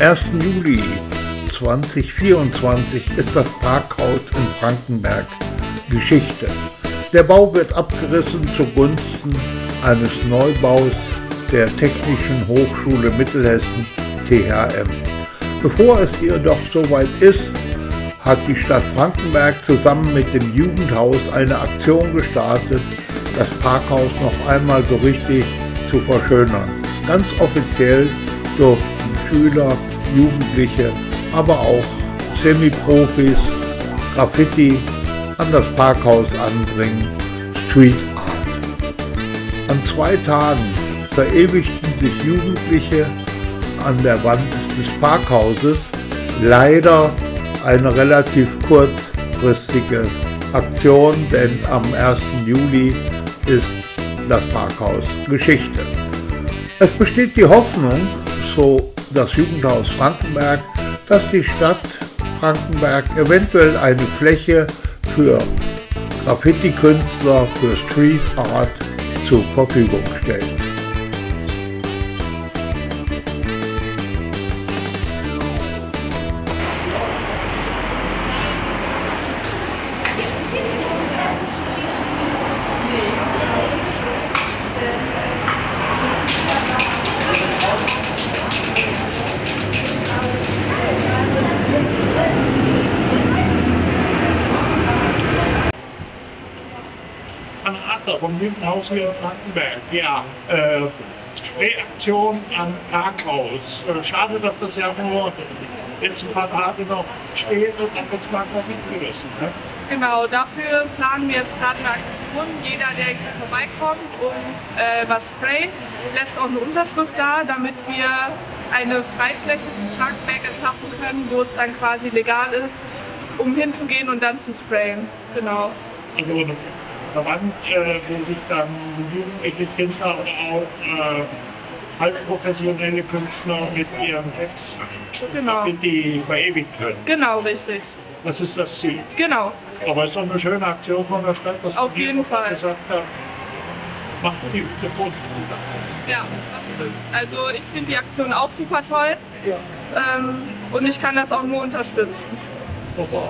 1. Juli 2024 ist das Parkhaus in Frankenberg Geschichte. Der Bau wird abgerissen zugunsten eines Neubaus der Technischen Hochschule Mittelhessen, THM. Bevor es jedoch soweit ist, hat die Stadt Frankenberg zusammen mit dem Jugendhaus eine Aktion gestartet, das Parkhaus noch einmal so richtig zu verschönern. Ganz offiziell durften Schüler, Jugendliche, aber auch Semi-Profis Graffiti an das Parkhaus anbringen, Street Art. An 2 Tagen verewigten sich Jugendliche an der Wand des Parkhauses, leider eine relativ kurzfristige Aktion, denn am 1. Juli ist das Parkhaus Geschichte. Es besteht die Hoffnung, so das Jugendhaus Frankenberg, dass die Stadt Frankenberg eventuell eine Fläche für Graffiti-Künstler, für Street Art zur Verfügung stellt. Vom Jugendhaus hier in Frankenberg, ja, Sprayaktion am Parkhaus. Schade, dass das ja nur jetzt ein paar Tage noch steht und dann wird es mal mitgerissen. Ne? Genau, dafür planen wir jetzt gerade eine Aktion. Jeder, der vorbeikommt und was sprayt, lässt auch eine Unterschrift da, damit wir eine Freifläche für Frankenberg erschaffen können, wo es dann quasi legal ist, um hinzugehen und dann zu sprayen. Genau. Also, wo sich dann jugendliche Künstler oder auch halbprofessionelle Künstler mit ihren Heften die verewigt können. Genau, richtig. Das ist das Ziel. Genau. Aber es ist doch eine schöne Aktion von der Stadt, dass auf jeden Fall gesagt hat, macht die Kunst. Ja, also ich finde die Aktion auch super toll. Ja. Und ich kann das auch nur unterstützen. Super.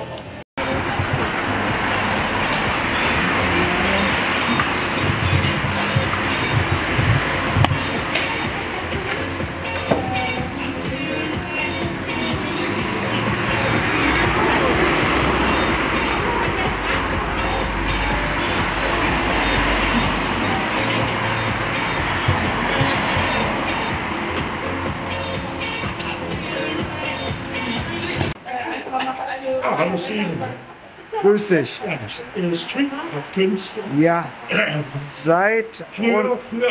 Hallo Steve. Grüß dich. Ja, Street Art Künstler. Ja. Seit früher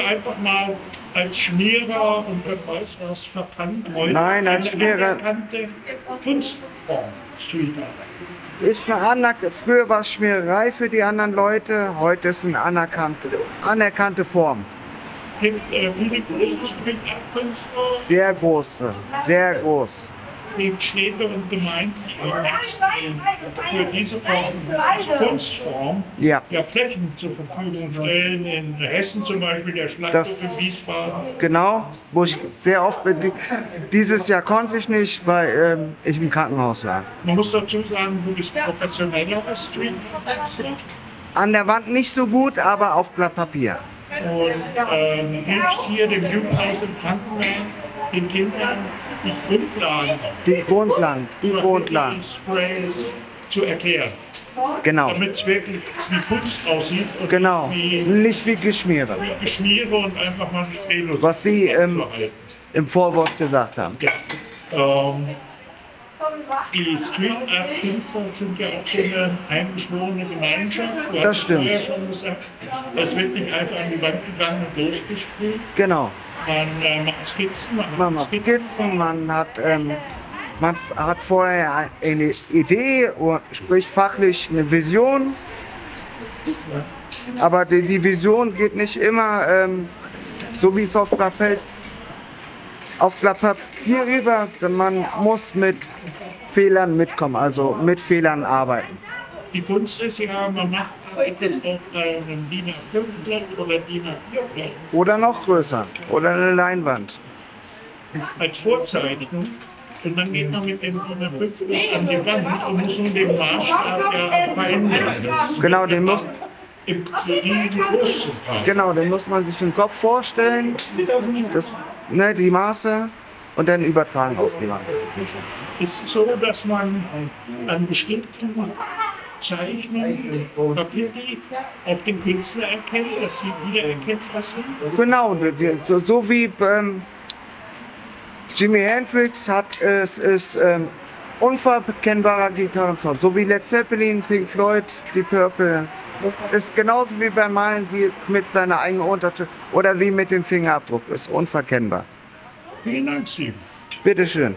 einfach mal als Schmierer und wer weiß was verbrannt worden. Nein, als Schmierer. Kunstform Street Art. Ist eine früher war es Schmiererei für die anderen Leute, heute ist eine anerkannte Form. Gibt viele große Street Art Künstler? Sehr große, sehr groß. Neben Städte und Gemeinden für diese Form, Kunstform, ja, Flächen zur Verfügung stellen. In Hessen zum Beispiel der Schlachtplatz in Wiesbaden. Genau, wo ich sehr oft bin. Dieses Jahr konnte ich nicht, weil ich im Krankenhaus war. Man muss dazu sagen, du bist professioneller als Street-Künstler. An der Wand nicht so gut, aber auf Blatt Papier. Und hilfst hier dem Jugendhaus in Frankenberg, den Kindern, die Grundlagen Sprays zu erklären. Genau. Damit es wirklich wie Kunst aussieht und genau, nicht wie Geschmiere. Wie Geschmiere und einfach mal ein Spray. Was Sie im Vorwort gesagt haben. Ja. Die Street Art Künstler sind ja auch so eine eingeschworene Gemeinschaft. Das stimmt. Ja, schon gesagt, das wird nicht einfach an die Wand gegangen und durchgespielt. Genau. Man macht Skizzen, man hat vorher eine Idee, sprich fachlich eine Vision. Ja. Aber die Vision geht nicht immer so wie es auf Blatt Papier rüber, denn man muss mit Fehlern mitkommen, also mit Fehlern arbeiten. Die Kunst ist ja, man macht etwas auf einem DIN A5-Blatt oder DIN A4-Blatt. Oder noch größer, oder eine Leinwand. Als Vorzeichnung Und dann geht man mit dem 105 an die Wand und muss nun den Maßstab ja verändern. Genau, den muss... Genau, den muss man sich im Kopf vorstellen, das, ne, die Maße und dann übertragen auf die Wand. Es ist so, dass man an bestimmten Zeichnen Papier auf den Künstler erkennt, dass sie wiedererkennt lassen. Genau, so wie Jimi Hendrix hat es unverkennbarer Gitarrensound, so wie Led Zeppelin, Pink Floyd, die Purple. Ist genauso wie beim Malen wie mit seiner eigenen Unterschrift oder wie mit dem Fingerabdruck. Ist unverkennbar. Vielen Dank, Steve. Bitte schön.